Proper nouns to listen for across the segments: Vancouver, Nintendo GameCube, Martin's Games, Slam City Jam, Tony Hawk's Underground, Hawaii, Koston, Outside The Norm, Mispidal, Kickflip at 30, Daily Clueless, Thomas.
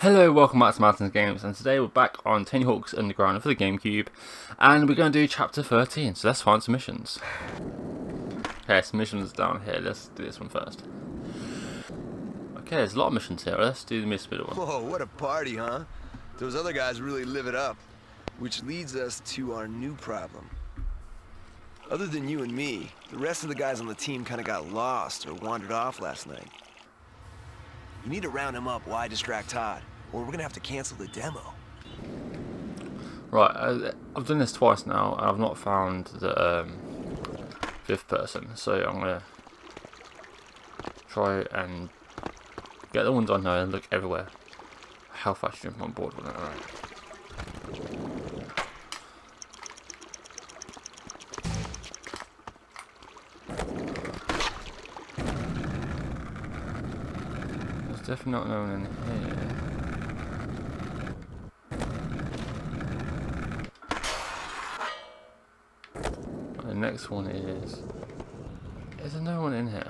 Hello, welcome back to Martin's Games, and today we're back on Tony Hawk's Underground for the GameCube, and we're going to do Chapter 13, so let's find some missions. Okay, some missions down here, let's do this one first. Okay, there's a lot of missions here, let's do the Mispidal one. Whoa, what a party, huh? Those other guys really live it up, which leads us to our new problem. Other than you and me, the rest of the guys on the team kind of got lost or wandered off last night. You need to round him up while I distract Todd, or we're going to have to cancel the demo. Right, I've done this twice now, and I've not found the fifth person, so I'm going to try and get the ones I know and look everywhere. How fast you jump on board with it, alright. Definitely not known in here. The next one is. Is there no one in here?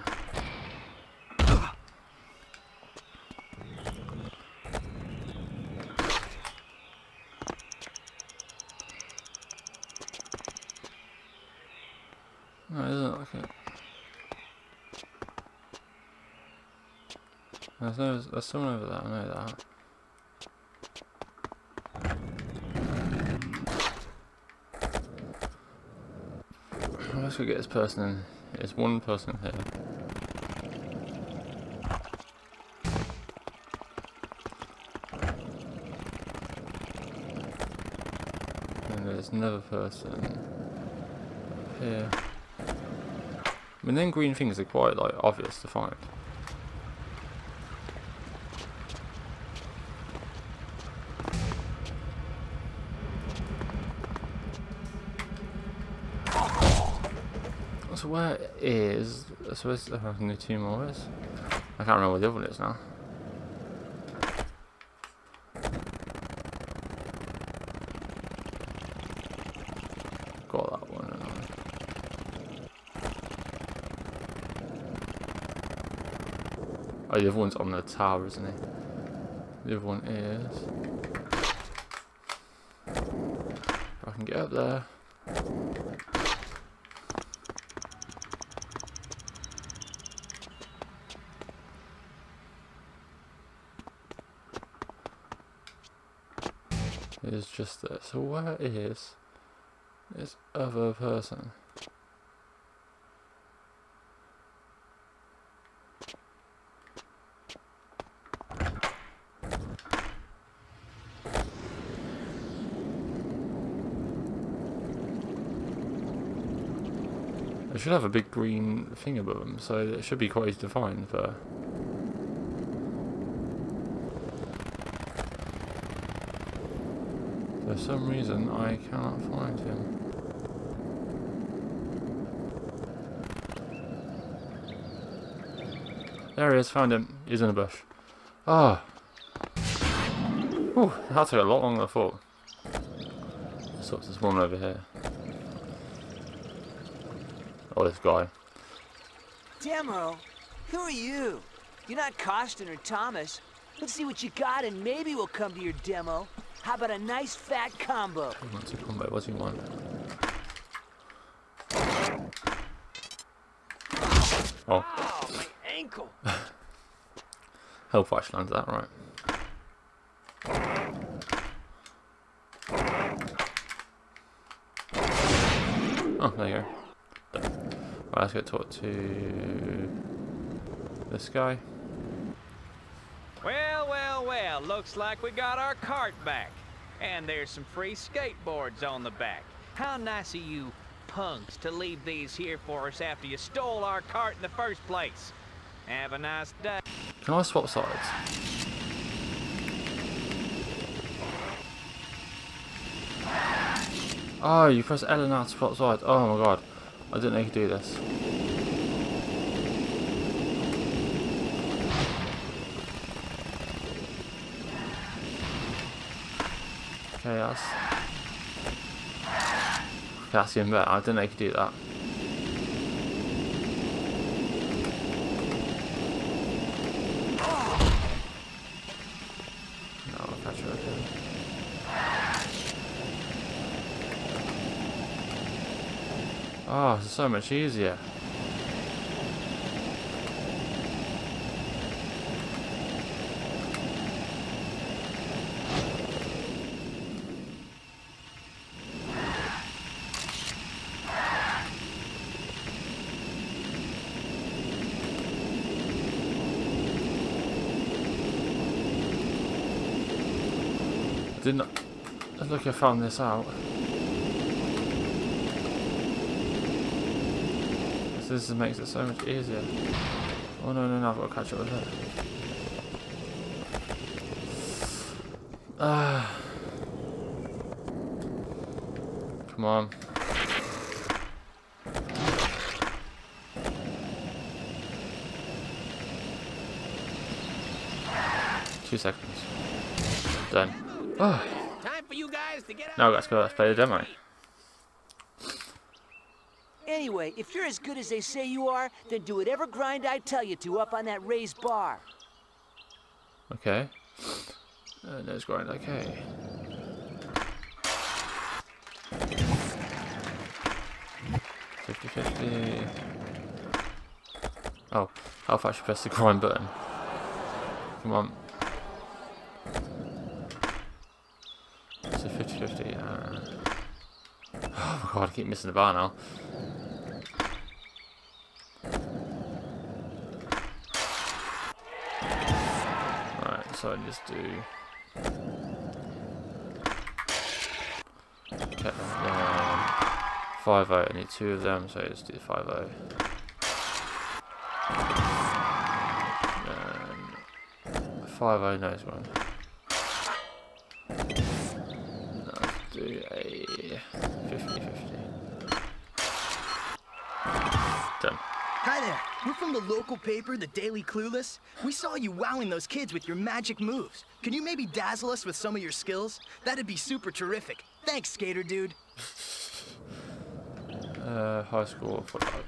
No, it doesn't look like it. There's someone over there, I know that. Let's go get this person in. There's one person here. And there's another person here. I mean, them green things are quite like obvious to find. So where is, so I need two more is. I can't remember where the other one is now. Got that one and oh, the other one's on the tower, isn't it? The other one is. If I can get up there. Is just there. So where is this other person? They should have a big green thing above them, so it should be quite easy to find for. For some reason, I cannot find him. There he is, found him. He's in a bush. Ah! Oh, that took a lot longer than I thought. Let's look at this one over here. Oh, this guy. Demo, who are you? You're not Koston or Thomas. Let's see what you got and maybe we'll come to your demo. How about a nice fat combo? He wants a combo, what do you want? Oh. Ow, my ankle! Hellfire lands that, right? Oh, there you go. Right, let's go talk to this guy. Well, looks like we got our cart back. And there's some free skateboards on the back. How nice of you punks to leave these here for us after you stole our cart in the first place. Have a nice day. Can I swap sides? Oh, you press L and R to swap sides. Oh my god. I didn't know you could do this. Okay, that's even better. I didn't know you could do that. Oh, it's so much easier. Didn't look, I found this out. So this makes it so much easier. Oh no, no, no, I've got to catch up with it. Ah. Come on. Two seconds. Done. Oh. Time for you guys to get out. Now let's go. Let's play the demo. Anyway, if you're as good as they say you are, then do whatever grind I tell you to up on that raised bar. Okay. Nose grind. Okay. $50.50. Oh, how fast should I press the grind button? Come on. So 50-50, oh my god, I keep missing the bar now. Alright, so I just do... Okay, 5-0, I need two of them, so I just do 5-0. And 5-0 nose one. Do a 50-50. Done. Hi there. We're from the local paper, the Daily Clueless. We saw you wowing those kids with your magic moves. Can you maybe dazzle us with some of your skills? That'd be super terrific. Thanks, skater dude. High school for that.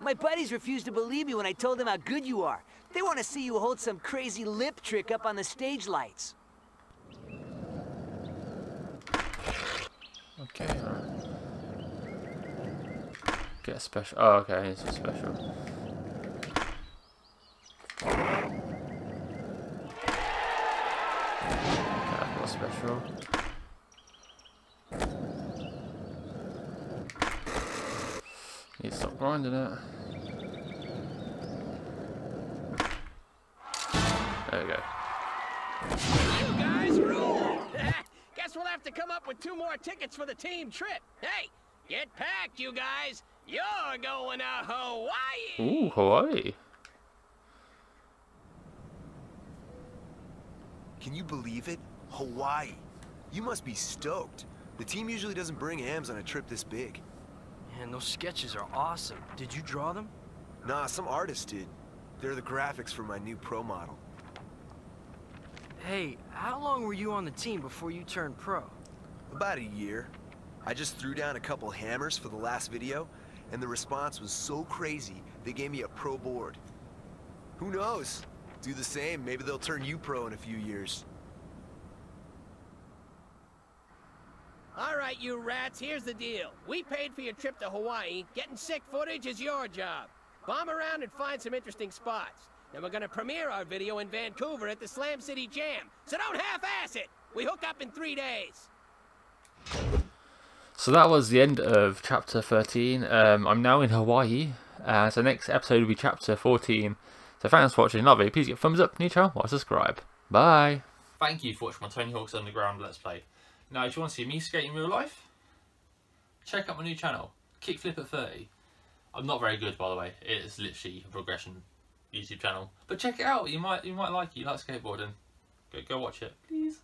My buddies refused to believe me when I told them how good you are. They want to see you hold some crazy lip trick up on the stage lights. Okay. Get a special. Oh, okay. I need some special. Okay, more special. Need to stop grinding it. There we go. You guys rule! Guess we'll have to come up with 2 more tickets for the team trip. Hey, get packed, you guys. You're going to Hawaii. Ooh, Hawaii. Can you believe it? Hawaii. You must be stoked. The team usually doesn't bring hams on a trip this big. Man, those sketches are awesome. Did you draw them? Nah, some artist did. They're the graphics for my new pro model. Hey, how long were you on the team before you turned pro? About a year. I just threw down a couple hammers for the last video, and the response was so crazy, they gave me a pro board. Who knows? Do the same, maybe they'll turn you pro in a few years. Alright, you rats, here's the deal. We paid for your trip to Hawaii. Getting sick footage is your job. Bomb around and find some interesting spots. Then we're gonna premiere our video in Vancouver at the Slam City Jam. So don't half-ass it! We hook up in 3 days. So that was the end of Chapter 13. I'm now in Hawaii. So next episode will be Chapter 14. So thanks for watching the video. Please give a thumbs up, new channel, or subscribe. Bye! Thank you for watching my Tony Hawk's Underground Let's Play. Now if you want to see me skate in real life, check out my new channel, Kickflip at 30. I'm not very good, by the way. It's literally a progression YouTube channel, but check it out. You might like it. You like skateboarding. Go watch it, please.